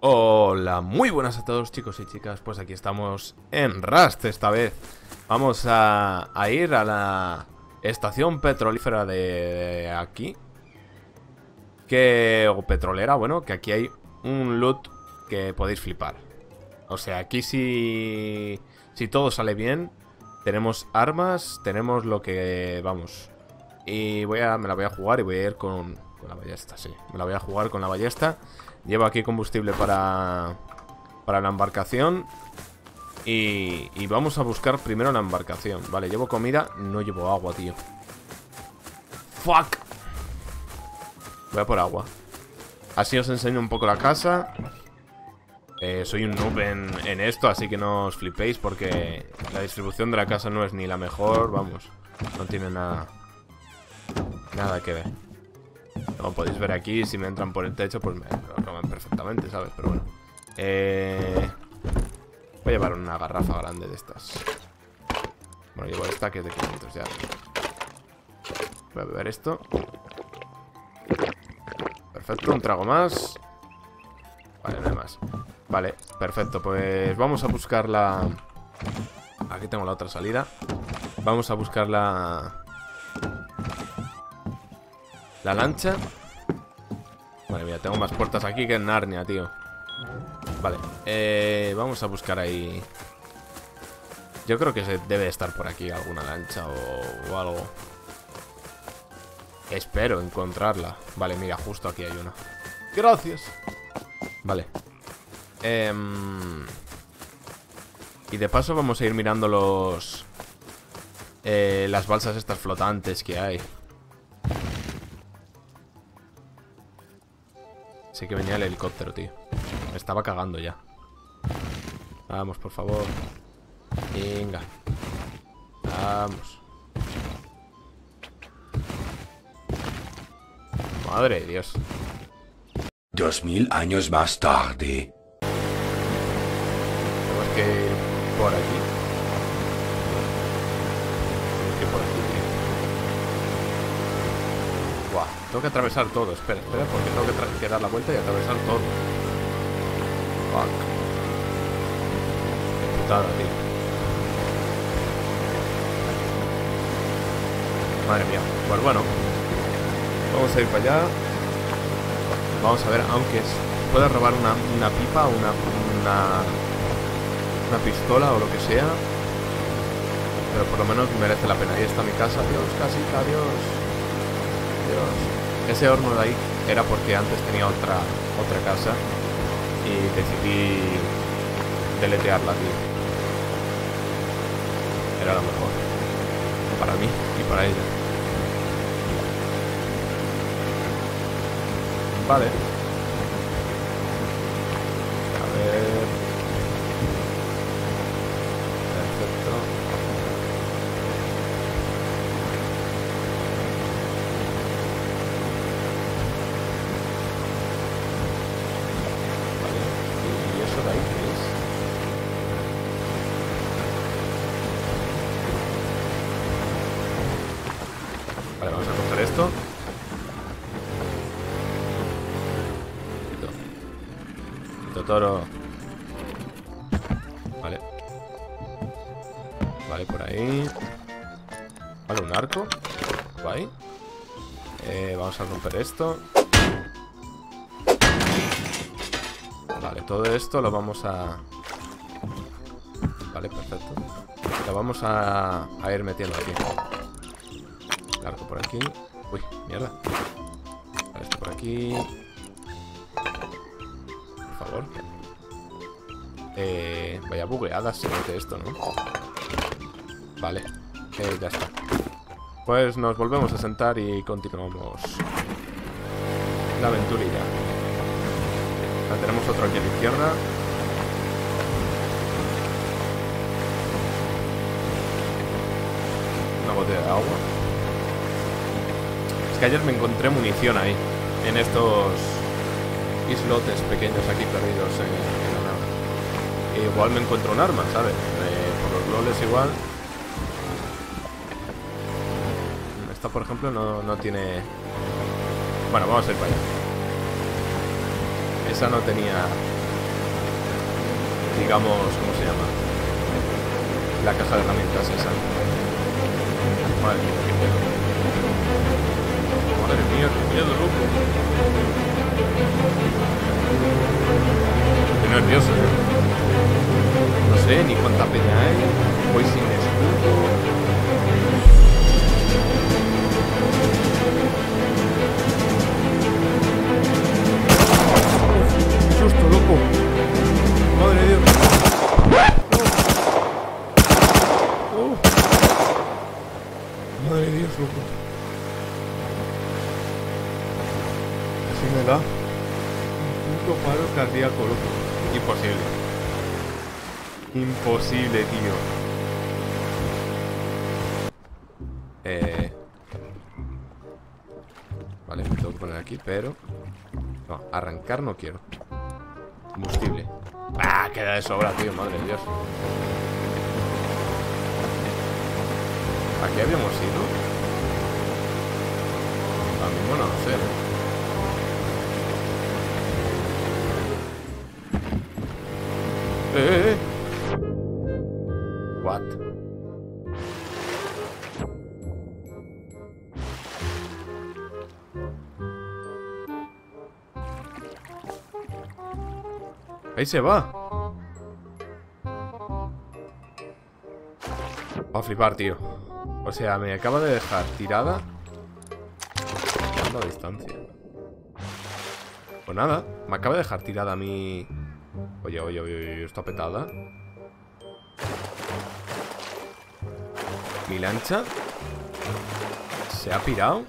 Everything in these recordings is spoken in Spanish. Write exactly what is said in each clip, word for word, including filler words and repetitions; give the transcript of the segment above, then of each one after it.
Hola, muy buenas a todos chicos y chicas, pues aquí estamos en Rust esta vez. Vamos a, a ir a la estación petrolífera de, de aquí. Que, o petrolera, bueno, que aquí hay un loot que podéis flipar. O sea, aquí si, si todo sale bien, tenemos armas, tenemos lo que... vamos. Y voy a, me la voy a jugar y voy a ir con, con la ballesta, sí. Me la voy a jugar con la ballesta. Llevo aquí combustible para, para la embarcación y, y vamos a buscar primero la embarcación. Vale, llevo comida, no llevo agua, tío. ¡Fuck! Voy a por agua. Así os enseño un poco la casa. eh, Soy un noob en, en esto, así que no os flipéis, porque la distribución de la casa no es ni la mejor. Vamos, no tiene nada Nada que ver. Como podéis ver aquí, si me entran por el techo, pues me lo roban perfectamente, ¿sabes? Pero bueno. Eh... Voy a llevar una garrafa grande de estas. Bueno, llevo esta que es de quinientos ya. Voy a beber esto. Perfecto, un trago más. Vale, no hay más. Vale, perfecto, pues vamos a buscar la... Aquí tengo la otra salida. Vamos a buscar la... la lancha. Vale, mira, tengo más puertas aquí que en Narnia, tío. Vale, eh, vamos a buscar ahí. Yo creo que se debe estar por aquí alguna lancha o, o algo. Espero encontrarla. Vale, mira, justo aquí hay una. Gracias. Vale. eh, Y de paso vamos a ir mirando los eh, las balsas estas flotantes que hay. Sí que venía el helicóptero, tío. Me estaba cagando ya. Vamos, por favor. Venga. Vamos. Madre de Dios. Dos mil años más tarde. Tenemos que ir por aquí. Tenemos que ir por aquí, tío. Buah, tengo que atravesar todo. Espera, espera, porque tengo que dar la vuelta y atravesar todo. Fuck. Qué putada, tío. Madre mía. Pues bueno. Vamos a ir para allá. Vamos a ver, aunque pueda robar una, una pipa, una, una una pistola o lo que sea. Pero por lo menos merece la pena. Ahí está mi casa. Dios, casita, Dios. Dios. Ese horno de ahí era porque antes tenía otra otra casa y decidí deletearla, tío. Era lo mejor. Para mí y para ella. Vale. A ver. Perfecto. Vale. ¿Y eso de ahí qué es? Vale, vamos a cortar esto. Toro. Vale. Vale, por ahí. Vale, un arco. Guay. Eh, vamos a romper esto. Vale, todo esto lo vamos a... Vale, perfecto. Lo vamos a, a ir metiendo aquí. El arco por aquí. Uy, mierda. Vale, esto por aquí. Eh, vaya bugueada se mete esto, ¿no? Vale, eh, ya está. Pues nos volvemos a sentar y continuamos la aventurilla. La tenemos otro aquí a la izquierda. Una botella de agua. Es que ayer me encontré munición ahí, en estos islotes pequeños aquí perdidos en, en la nave. E igual me encuentro un arma, ¿sabes? Eh, por los loles igual. Esta, por ejemplo, no, no tiene... Bueno, vamos a ir para allá. Esa no tenía... digamos, ¿cómo se llama? La caja de herramientas esa. Madre mía, qué miedo. Madre mía, qué miedo, loco. Estoy nervioso, ¿eh? No sé ni cuánta peña hay. Voy sin escudo. Justo, loco. Madre de Dios. Oh. Oh. Madre de Dios, loco. Así me da un puto paro cardíaco, loco. Imposible. Imposible, tío. Eh. Vale, me tengo que poner aquí, pero... No, arrancar no quiero. Combustible. Ah, queda de sobra, tío, madre de Dios. Aquí habíamos ido. Ahora mismo no lo sé. Eh, eh, eh. What? Ahí se va. Va a flipar, tío. O sea, me acaba de dejar tirada a distancia. Pues nada, me acaba de dejar tirada a mí. Oye, oye, oye, oye, está petada. Mi lancha se ha pirado.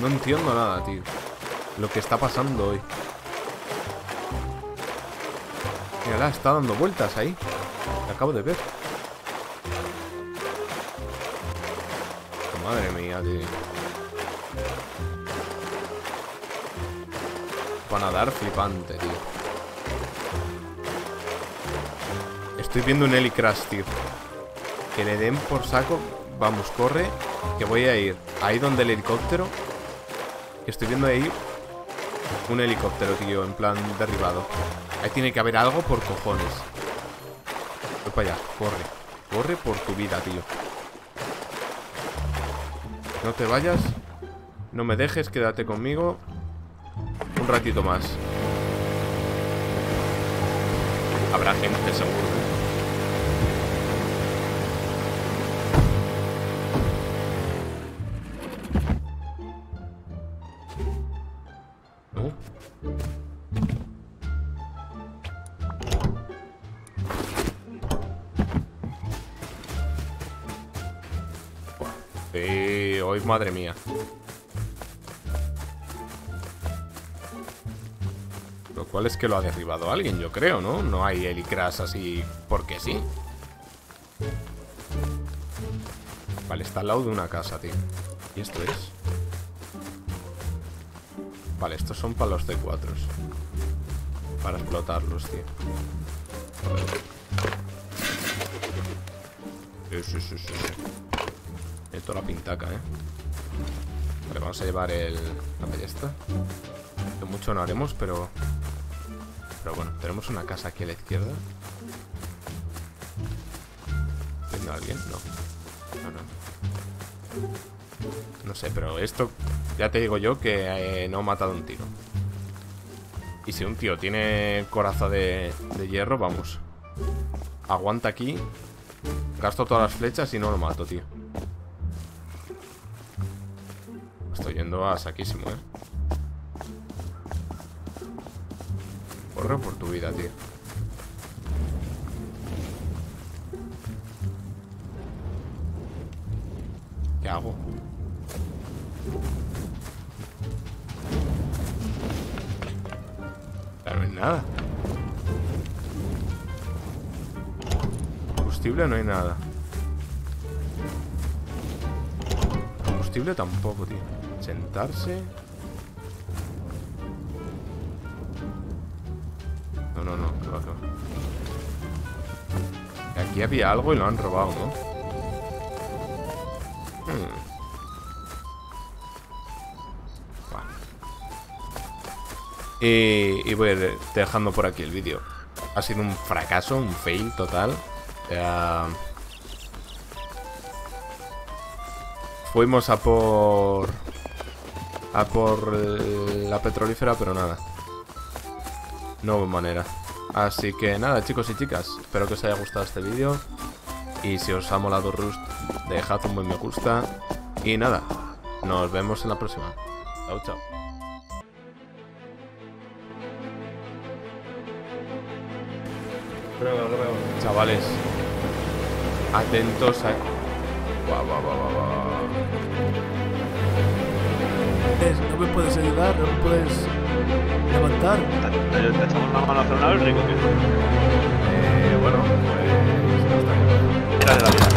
No entiendo nada, tío. Lo que está pasando hoy. Mírala, está dando vueltas ahí. La acabo de ver. Madre mía, tío. Van a dar flipante, tío. Estoy viendo un helicrash, tío. Que le den por saco. Vamos, corre. Que voy a ir ahí donde el helicóptero. Estoy viendo ahí un helicóptero, tío, en plan derribado. Ahí tiene que haber algo por cojones. Voy para allá, corre. Corre por tu vida, tío. No te vayas. No me dejes, quédate conmigo un ratito más. Habrá gente seguro. Madre mía. Lo cual es que lo ha derribado alguien, yo creo, ¿no? No hay helicrash así porque sí. Vale, está al lado de una casa, tío. ¿Y esto es? Vale, estos son para los C cuatro. Para explotarlos, tío. Sí, sí, sí, sí. Esto la pintaca, ¿eh? Vale, vamos a llevar el... la ballesta. De mucho no haremos, pero... Pero bueno, tenemos una casa aquí a la izquierda. ¿Tiene alguien? No. No, no. No sé, pero esto... Ya te digo yo que eh, no ha matado un tiro. Y si un tío tiene coraza de, de hierro, vamos. Aguanta aquí. Gasto todas las flechas y no lo mato, tío. Estoy yendo a saquísimo, eh. Corre por tu vida, tío. ¿Qué hago? Claro, no hay nada. Combustible no hay nada. Combustible tampoco, tío. Sentarse. No, no, no, que va, que va. Aquí había algo y lo han robado, ¿no? Hmm. Bueno. Y, y voy dejando por aquí el vídeo. Ha sido un fracaso, un fail total. Uh, fuimos a por... A por la petrolífera, pero nada. No hubo manera. Así que nada, chicos y chicas, espero que os haya gustado este vídeo. Y si os ha molado Rust, dejad un buen me gusta. Y nada, nos vemos en la próxima. Chao, chao. Chavales, atentos a... Buah, buah, buah, buah, buah. Es, no me puedes ayudar, no me puedes levantar. ¿Te, te echamos una mano a hacer una vez rico, tío? Eh, bueno, pues... Hasta aquí.